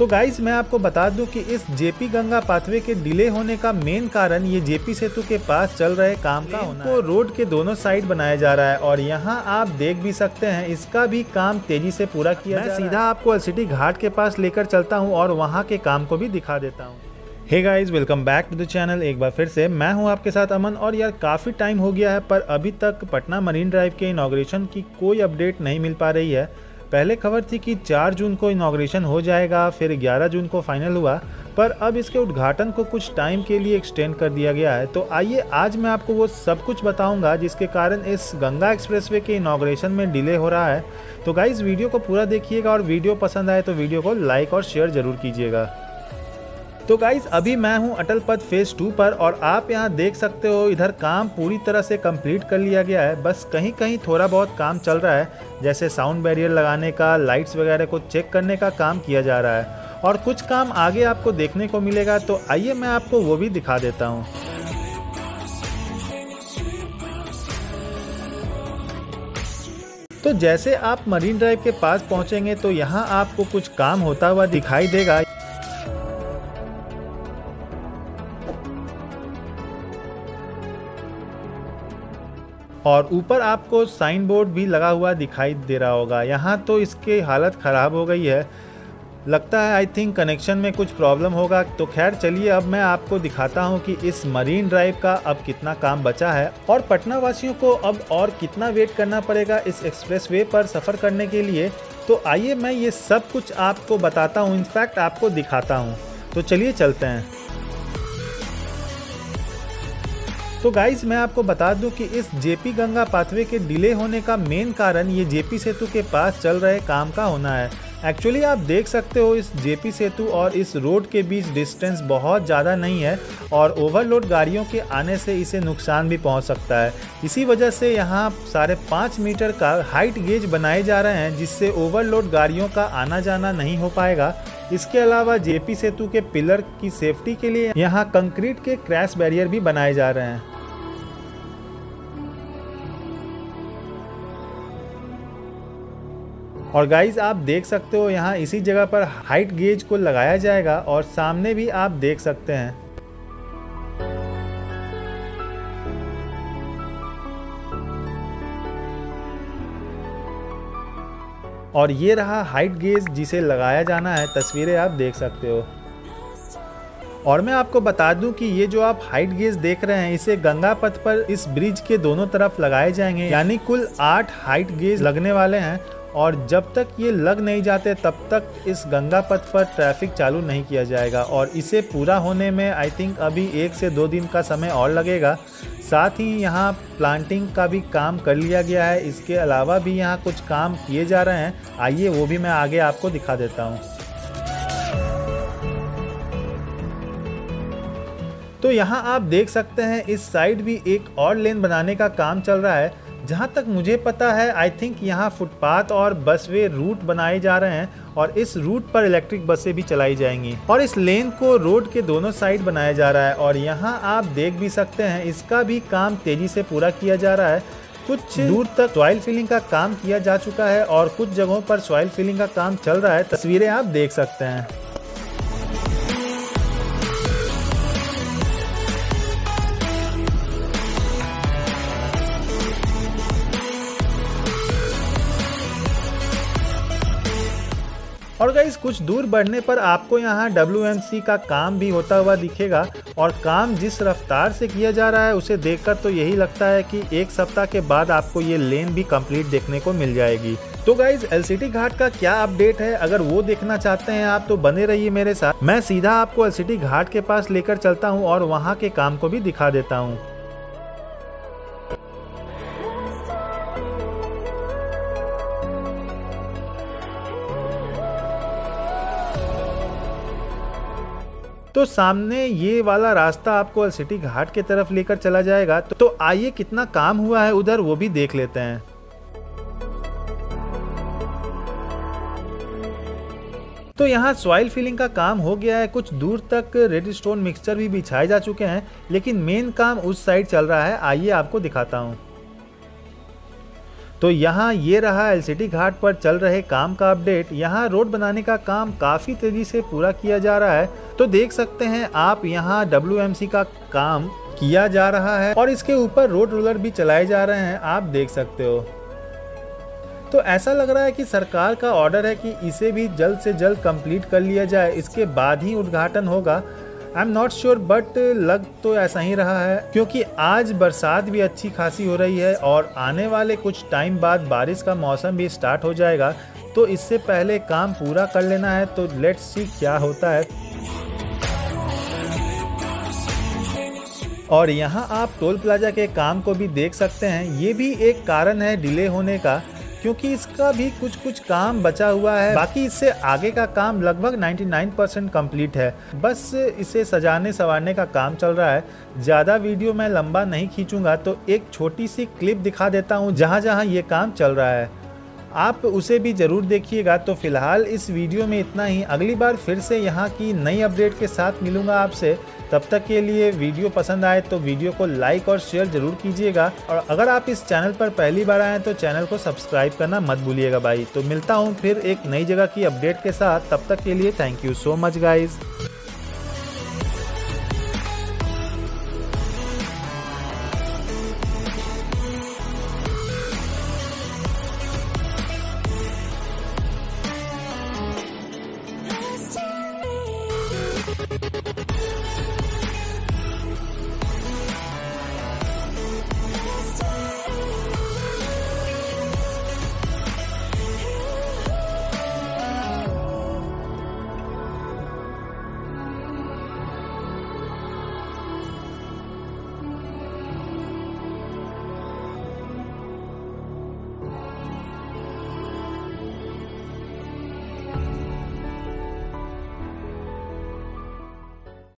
तो गाइस मैं आपको बता दूं कि इस जेपी गंगा पाथवे के डिले होने का मेन कारण ये जेपी सेतु के पास चल रहे काम का होना है। रोड के दोनों साइड बनाया जा रहा है और यहाँ आप देख भी सकते हैं इसका भी काम तेजी से पूरा किया। मैं सीधा आपको LCT घाट के पास लेकर चलता हूँ और वहाँ के काम को भी दिखा देता हूँ। Hey guys welcome back to the channel, एक बार फिर से मैं हूं आपके साथ अमन। और यार काफ़ी टाइम हो गया है पर अभी तक पटना मरीन ड्राइव के इनॉग्रेशन की कोई अपडेट नहीं मिल पा रही है। पहले खबर थी कि 4 जून को इनॉग्रेशन हो जाएगा, फिर 11 जून को फाइनल हुआ, पर अब इसके उद्घाटन को कुछ टाइम के लिए एक्सटेंड कर दिया गया है। तो आइए आज मैं आपको वो सब कुछ बताऊंगा जिसके कारण इस गंगा एक्सप्रेसवे के इनॉग्रेशन में डिले हो रहा है। तो गाइस वीडियो को पूरा देखिएगा और वीडियो पसंद आए तो वीडियो को लाइक और शेयर ज़रूर कीजिएगा। तो गाइज़ अभी मैं हूं अटल पथ फेज़ 2 पर और आप यहां देख सकते हो इधर काम पूरी तरह से कंप्लीट कर लिया गया है। बस कहीं कहीं थोड़ा बहुत काम चल रहा है, जैसे साउंड बैरियर लगाने का, लाइट्स वगैरह को चेक करने का काम किया जा रहा है और कुछ काम आगे आपको देखने को मिलेगा। तो आइए मैं आपको वो भी दिखा देता हूँ। तो जैसे आप मरीन ड्राइव के पास पहुँचेंगे तो यहाँ आपको कुछ काम होता हुआ दिखाई देगा। और ऊपर आपको साइन बोर्ड भी लगा हुआ दिखाई दे रहा होगा। यहाँ तो इसकी हालत ख़राब हो गई है, लगता है आई थिंक कनेक्शन में कुछ प्रॉब्लम होगा। तो खैर चलिए अब मैं आपको दिखाता हूँ कि इस मरीन ड्राइव का अब कितना काम बचा है और पटना वासियों को अब और कितना वेट करना पड़ेगा इस एक्सप्रेसवे पर सफ़र करने के लिए। तो आइए मैं ये सब कुछ आपको बताता हूँ, इनफैक्ट आपको दिखाता हूँ। तो चलिए चलते हैं। तो गाइज़ मैं आपको बता दूं कि इस जेपी गंगा पाथवे के डिले होने का मेन कारण ये जेपी सेतु के पास चल रहे काम का होना है। एक्चुअली आप देख सकते हो इस जेपी सेतु और इस रोड के बीच डिस्टेंस बहुत ज़्यादा नहीं है और ओवरलोड गाड़ियों के आने से इसे नुकसान भी पहुंच सकता है। इसी वजह से यहाँ 5.5 मीटर का हाइट गेज बनाए जा रहे हैं, जिससे ओवरलोड गाड़ियों का आना जाना नहीं हो पाएगा। इसके अलावा जेपी सेतु के पिलर की सेफ्टी के लिए यहाँ कंक्रीट के क्रैश बैरियर भी बनाए जा रहे हैं। और गाइज आप देख सकते हो यहाँ इसी जगह पर हाइट गेज को लगाया जाएगा और सामने भी आप देख सकते हैं। और ये रहा हाइट गेज जिसे लगाया जाना है, तस्वीरें आप देख सकते हो। और मैं आपको बता दूं कि ये जो आप हाइट गेज देख रहे हैं इसे गंगा पथ पर इस ब्रिज के दोनों तरफ लगाए जाएंगे, यानी कुल 8 हाइट गेज लगने वाले हैं। और जब तक ये लग नहीं जाते तब तक इस गंगा पथ पर ट्रैफिक चालू नहीं किया जाएगा और इसे पूरा होने में आई थिंक अभी 1 से 2 दिन का समय और लगेगा। साथ ही यहाँ प्लांटिंग का भी काम कर लिया गया है, इसके अलावा भी यहाँ कुछ काम किए जा रहे हैं। आइए वो भी मैं आगे आपको दिखा देता हूँ। तो यहाँ आप देख सकते हैं इस साइड भी एक और लेन बनाने का काम चल रहा है। जहाँ तक मुझे पता है आई थिंक यहाँ फुटपाथ और बसवे रूट बनाए जा रहे हैं और इस रूट पर इलेक्ट्रिक बसें भी चलाई जाएंगी। और इस लेन को रोड के दोनों साइड बनाया जा रहा है और यहाँ आप देख भी सकते हैं इसका भी काम तेज़ी से पूरा किया जा रहा है। कुछ दूर तक सॉइल फिलिंग का काम किया जा चुका है और कुछ जगहों पर सॉइल फिलिंग का काम चल रहा है, तस्वीरें आप देख सकते हैं। और गाइस कुछ दूर बढ़ने पर आपको यहाँ WMC का काम भी होता हुआ दिखेगा और काम जिस रफ्तार से किया जा रहा है उसे देखकर तो यही लगता है कि 1 सप्ताह के बाद आपको ये लेन भी कंप्लीट देखने को मिल जाएगी। तो गाइज LCT घाट का क्या अपडेट है, अगर वो देखना चाहते हैं आप तो बने रहिए मेरे साथ। मैं सीधा आपको LCT घाट के पास लेकर चलता हूँ और वहाँ के काम को भी दिखा देता हूँ। तो सामने ये वाला रास्ता आपको LCT घाट के तरफ लेकर चला जाएगा। तो आइए कितना काम हुआ है उधर वो भी देख लेते हैं। तो यहाँ सॉइल फिलिंग का काम हो गया है, कुछ दूर तक रेड स्टोन मिक्सचर भी बिछाए जा चुके हैं, लेकिन मेन काम उस साइड चल रहा है। आइए आपको दिखाता हूँ। तो यहाँ ये रहा एलसीटी घाट पर चल रहे काम का अपडेट। यहाँ रोड बनाने का काम काफ़ी तेज़ी से पूरा किया जा रहा है। तो देख सकते हैं आप यहाँ WMC का काम किया जा रहा है और इसके ऊपर रोड रोलर भी चलाए जा रहे हैं, आप देख सकते हो। तो ऐसा लग रहा है कि सरकार का ऑर्डर है कि इसे भी जल्द से जल्द कंप्लीट कर लिया जाए, इसके बाद ही उद्घाटन होगा। I am not sure but लग तो ऐसा ही रहा है, क्योंकि आज बरसात भी अच्छी खासी हो रही है और आने वाले कुछ टाइम बाद बारिश का मौसम भी स्टार्ट हो जाएगा। तो इससे पहले काम पूरा कर लेना है। तो लेट्स सी क्या होता है। और यहाँ आप टोल प्लाजा के काम को भी देख सकते हैं। ये भी एक कारण है डिले होने का, क्योंकि इसका भी कुछ कुछ काम बचा हुआ है। बाकी इससे आगे का काम लगभग 99% कंप्लीट है, बस इसे सजाने संवारने का काम चल रहा है। ज़्यादा वीडियो मैं लंबा नहीं खींचूंगा, तो एक छोटी सी क्लिप दिखा देता हूँ जहाँ जहाँ ये काम चल रहा है, आप उसे भी ज़रूर देखिएगा। तो फिलहाल इस वीडियो में इतना ही। अगली बार फिर से यहाँ की नई अपडेट के साथ मिलूँगा आपसे। तब तक के लिए वीडियो पसंद आए तो वीडियो को लाइक और शेयर ज़रूर कीजिएगा। और अगर आप इस चैनल पर पहली बार आएँ तो चैनल को सब्सक्राइब करना मत भूलिएगा भाई। तो मिलता हूँ फिर एक नई जगह की अपडेट के साथ। तब तक के लिए thank you so much guys.